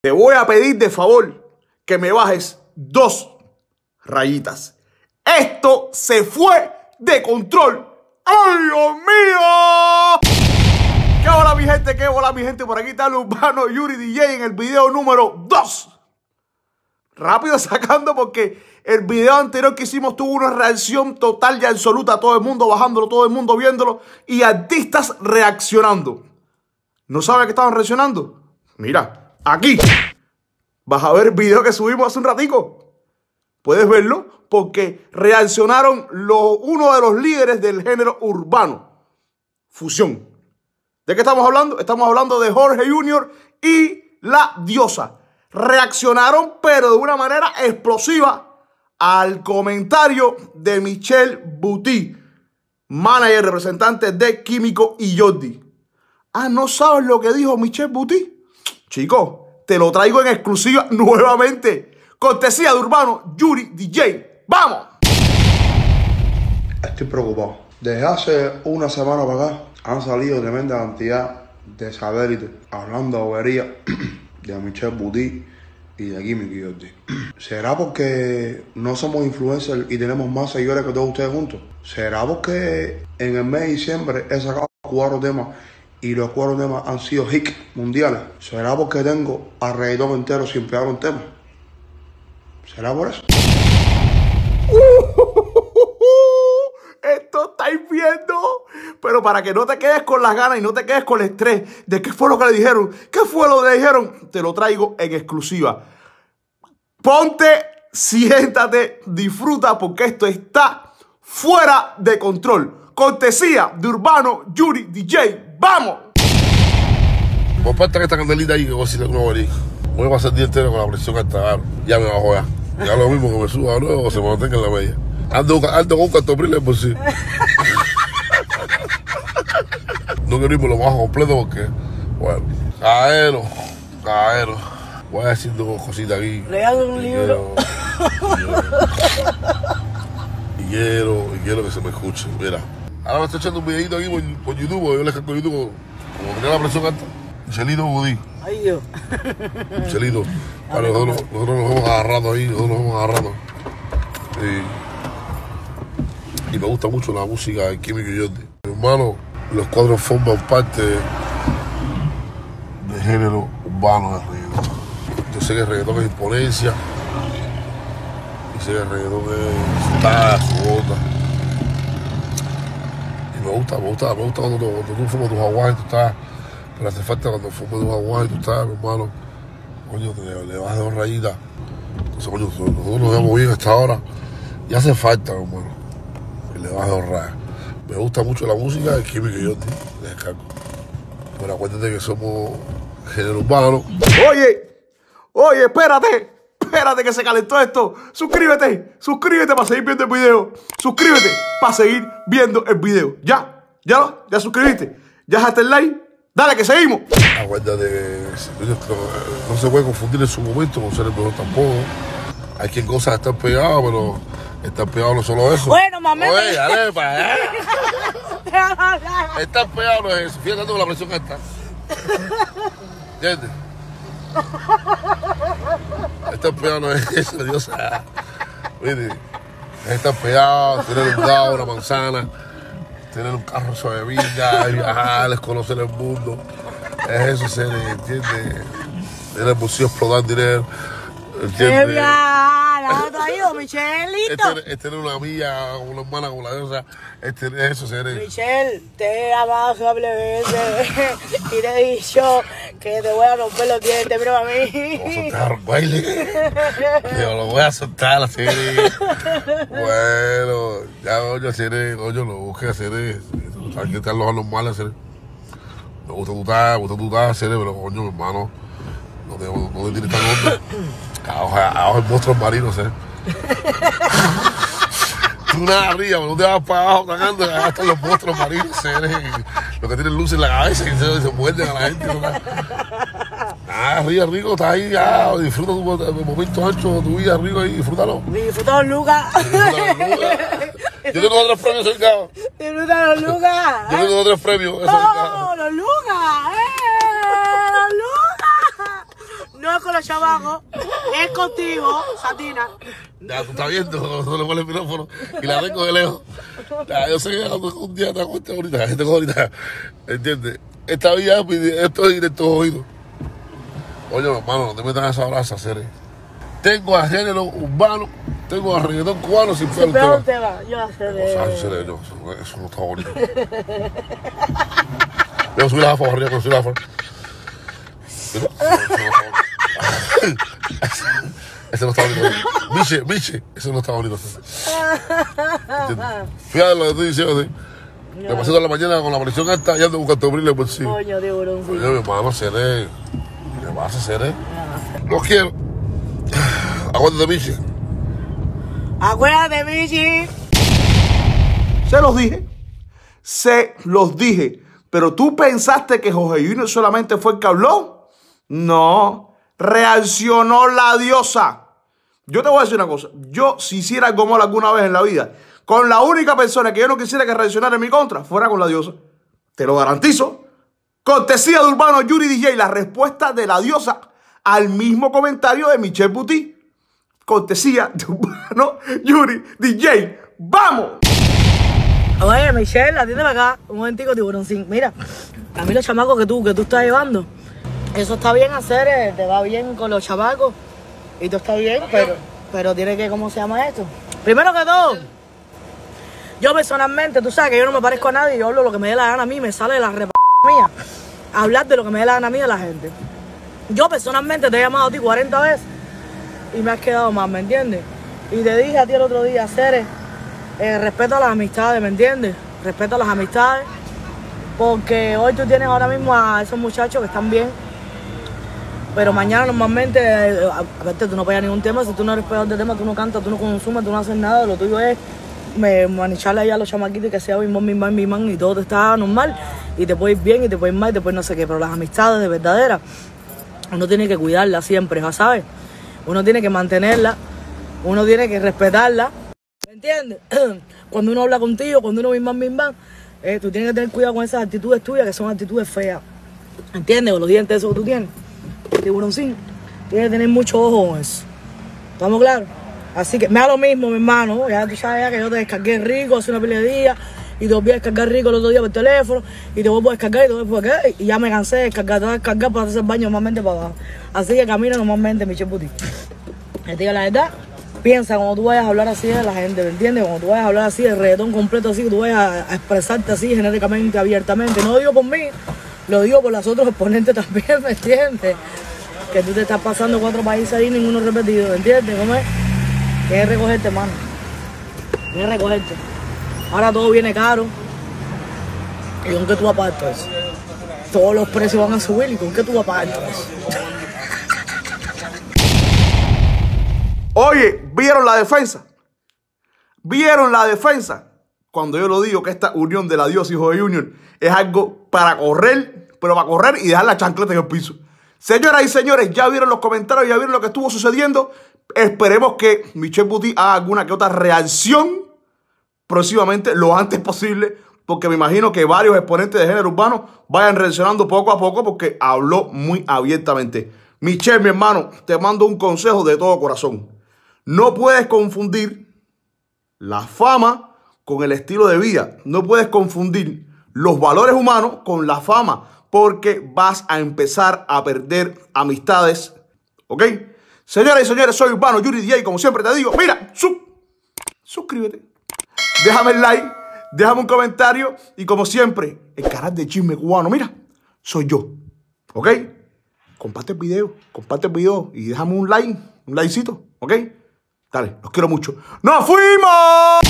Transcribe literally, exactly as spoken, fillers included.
Te voy a pedir de favor que me bajes dos rayitas. Esto se fue de control. ¡Ay, Dios mío! ¡Qué hola, mi gente! ¡Qué hola, mi gente! Por aquí está el urbano Yuri D J en el video número dos. Rápido sacando porque el video anterior que hicimos tuvo una reacción total y absoluta. A todo el mundo bajándolo, todo el mundo viéndolo y artistas reaccionando. ¿No sabe que estaban reaccionando? Mira. Aquí vas a ver el video que subimos hace un ratico. Puedes verlo porque reaccionaron lo, uno de los líderes del género urbano. Fusión. ¿De qué estamos hablando? Estamos hablando de Jorge Junior y La Diosa. Reaccionaron pero de una manera explosiva al comentario de Michel Boutic, manager representante de Químico y Yordy. Ah, ¿no sabes lo que dijo Michel Boutic? Chicos, te lo traigo en exclusiva nuevamente. Cortesía de urbano Yuri D J. ¡Vamos! Estoy preocupado. Desde hace una semana para acá han salido tremenda cantidad de satélites hablando de boberías de Michel Boutic y de Kimiko y Jordy. ¿Será porque no somos influencers y tenemos más seguidores que todos ustedes juntos? ¿Será porque en el mes de diciembre he sacado cuatro temas y los cuatro temas han sido hits mundiales? ¿Será porque tengo a Reydome entero sin pegar un tema? ¿Será por eso? Uh, uh, uh, uh, esto está hirviendo. Pero para que no te quedes con las ganas y no te quedes con el estrés de qué fue lo que le dijeron, qué fue lo que le dijeron, te lo traigo en exclusiva. Ponte, siéntate, disfruta porque esto está fuera de control. Cortesía de urbano Yuri D J. ¡Vamos! Por parte de esta candelita ahí que voy a decir una bolita. Voy a pasar el día entero con la presión alta. Ya me va a joder. Ya lo mismo que me suba o no, o se me mantenga en la media. Ando, ando con un cartopril en el bolsillo. No quiero ir por lo bajo completo porque, bueno, caballero, caballero. Voy a decir dos cositas aquí. Le hago un libro. Y quiero, y quiero que se me escuche. Mira. Ahora me estoy echando un videito aquí por, por YouTube, porque yo le canto YouTube como que tenía la presión alta. Michelito Budí. Ay, yo. Michelito. Vale, nosotros, nosotros nos vamos agarrando ahí, nosotros nos vamos agarrando. Y, y me gusta mucho la música de Químico y Jordy. Mi hermano, los cuatro forman parte del género urbano de reggaetón. Yo sé que el reggaetón es imponencia. Y sé que el reggaetón es tal, su otra. Me gusta, me gusta, me gusta cuando, cuando tú fumas tus aguas y tú estás, pero hace falta cuando fumas tus aguas y tú estás, mi hermano, coño, le, le bajas dos rayitas. Entonces, coño, nosotros nos vemos bien hasta ahora y hace falta, mi hermano, que le bajas dos rayas. Me gusta mucho la música de Químico y Jordy, les descargo. Pero acuérdate que somos género urbano. Oye, oye, espérate, espérate que se calentó esto. Suscríbete, suscríbete para seguir viendo el video. Suscríbete para seguir viendo el video. Ya, ya lo, ya suscribiste. Ya dejaste el like. Dale que seguimos. Acuérdate que no, no se puede confundir en su momento con ser el mejor tampoco. Hay quien cosas están pegadas, pero están pegados no solo eso. Bueno, mamá. Oye, dale para allá. Están pegados no es eso. Fíjate con la presión que está. ¿Entiendes? Están pegados no es eso, Dios. Mire. Estar pegado, tener un dado, una manzana, tener un carro suave vida, viajar, desconocer el mundo. Es eso, se le entiende. Tener el bolsillo explotar dinero. ¡Qué bla! ¡La has traído, Michelito! Es tener una amiga, una hermana con la diosa. Eso, se le. Michel, te he amado amablemente y te he dicho que te voy a romper los dientes, pero a mí. Te voy a soltar un baile. Yo lo voy a soltar, así. Bueno, ya, oye, seré, oye, lo busqué, seré. Aquí están los anormales, seré. Me gusta tutar, me gusta tutar, seré, pero coño, mi hermano, no te no tienes tan hombre. Abajo el monstruo marino, seré. Tú nada arriba, pero no te vas para abajo, cagando, hasta los monstruos marinos, seré. Los que tienen luz en la cabeza y se, se muerden a la gente. Ah, río, rico, está ahí, ya, disfruta tu momento ancho de tu vida, rico ahí, disfrútalo. Disfrútalo, Lucas. Yo tengo tres premios cercados. Disfrútalo, Lucas. Yo tengo tres premios. No, los Lucas, eh, los Lucas. no es con los chavacos, es contigo, Satina. Ya, tú estás viendo, no le pones el micrófono y la ven con el lejos. Ya, yo sé que un día te acuerdas ahorita, gente con ahorita, ¿entiendes? Esta vida, esto es directo oído. Oye, hermano, no te metan a esa brasa, Cere. Tengo a género urbano, tengo a reggaetón cubano sin peor tema. Sin peor tema, yo a Cere. No, Cere, no, eso no está bonito. Yo subí la jafa, arriba, yo subí la jafa. Ese no está bonito. Miche, Miche, ese no está bonito. Fíjate lo que estoy diciendo. Me pasé toda la mañana con la presión alta y ando buscando brillo por sí. Coño, de bolón. Coño, mi hermano, Cere. ¿Qué pasa, Cere? Los quiero. Acuérdate, Miche. Acuérdate, Miche. Se los dije. Se los dije. Pero tú pensaste que Jorge Junior solamente fue el que habló. No. Reaccionó la diosa. Yo te voy a decir una cosa. Yo, si hiciera algo malo alguna vez en la vida, con la única persona que yo no quisiera que reaccionara en mi contra, fuera con la diosa. Te lo garantizo. Cortesía de Urbano Yuri D J. La respuesta de la diosa al mismo comentario de Michel Boutic. Cortesía de Urbano Yuri D J. ¡Vamos! Oye, Michelle, atiéndeme acá. Un momentico, tiburoncín. Mira, a mí los chamacos que tú, que tú estás llevando, eso está bien hacer, eh, te va bien con los chamacos y tú estás bien, pero, pero tiene que, ¿cómo se llama esto? Primero que todo, yo personalmente, tú sabes que yo no me parezco a nadie, yo hablo lo que me dé la gana a mí, me sale la repa mía. Hablar de lo que me dé la gana a mí a la gente. Yo personalmente te he llamado a ti cuarenta veces y me has quedado mal, ¿me entiendes? Y te dije a ti el otro día, Cere, Eh, respeto a las amistades, ¿me entiendes? Respeto a las amistades, porque hoy tú tienes ahora mismo a esos muchachos que están bien, pero mañana normalmente, eh, aparte tú no pegas ningún tema, si tú no eres peor de tema, tú no cantas, tú no consumes, tú no haces nada, lo tuyo es me, manicharle ahí a los chamaquitos y que sea bim, bim, bim, bim, y todo te está normal, y te puede ir bien, y te puede ir mal, y te puede no sé qué, pero las amistades de verdadera, uno tiene que cuidarlas siempre, ya sabes, uno tiene que mantenerla, uno tiene que respetarla. ¿Entiendes? Cuando uno habla contigo, cuando uno bim bam, bim bam, eh, tú tienes que tener cuidado con esas actitudes tuyas que son actitudes feas. ¿Entiendes? Con los dientes esos que tú tienes. Tiburoncín. Tienes que tener mucho ojo con eso. ¿Estamos claros? Así que me da lo mismo, mi hermano. Ya tú sabes ya que yo te descargué rico hace una pila de días y te volví a descargar rico el otro día por teléfono y te vuelvo a descargar y te vuelvo a descargar y ya me cansé de descargar. Te voy a descargar para hacer el baño normalmente para abajo. Así que camina normalmente, Michel Boutic. Te digo la verdad. Piensa cuando tú vayas a hablar así de la gente, ¿me entiendes? Cuando tú vayas a hablar así de reggaetón completo, así que tú vayas a, a expresarte así genéricamente, abiertamente. No lo digo por mí, lo digo por los otros exponentes también, ¿me entiendes? Que tú te estás pasando cuatro países ahí, ninguno repetido, ¿me entiendes? ¿Cómo es? Tienes que recogerte, mano. Tienes que recogerte. Ahora todo viene caro. ¿Y con qué tú apartas? Todos los precios van a subir. ¿Y con qué tú apartas? Oye, ¿vieron la defensa? ¿Vieron la defensa? Cuando yo lo digo que esta unión de la diosa y Jorge Junior es algo para correr, pero para correr y dejar la chancleta en el piso. Señoras y señores, ya vieron los comentarios, ya vieron lo que estuvo sucediendo. Esperemos que Michel Boutic haga alguna que otra reacción próximamente, lo antes posible, porque me imagino que varios exponentes de género urbano vayan reaccionando poco a poco porque habló muy abiertamente. Michel, mi hermano, te mando un consejo de todo corazón. No puedes confundir la fama con el estilo de vida. No puedes confundir los valores humanos con la fama porque vas a empezar a perder amistades. ¿Ok? Señoras y señores, soy Urbano Yuri D J y como siempre te digo, mira, sub, suscríbete, déjame el like, déjame un comentario y como siempre, el canal de Chisme Cubano, mira, soy yo. ¿Ok? Comparte el video, comparte el video y déjame un like, un likecito. ¿Ok? Dale, los quiero mucho. ¡Nos fuimos!